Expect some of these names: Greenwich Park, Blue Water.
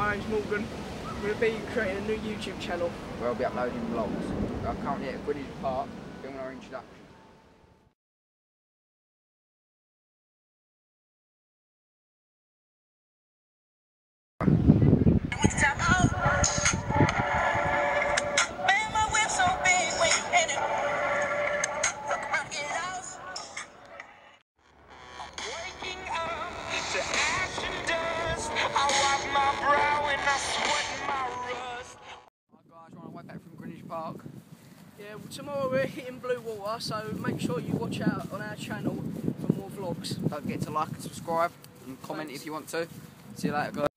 my name's Morgan. I'm going to be creating a new YouTube channel where I'll be uploading vlogs. I'm currently at Greenwich Park doing our introduction. Park. Yeah, well, tomorrow we're hitting Blue Water, so make sure you watch out on our channel for more vlogs. Don't forget to like and subscribe and comment. Thanks. If you want to. See you later, guys.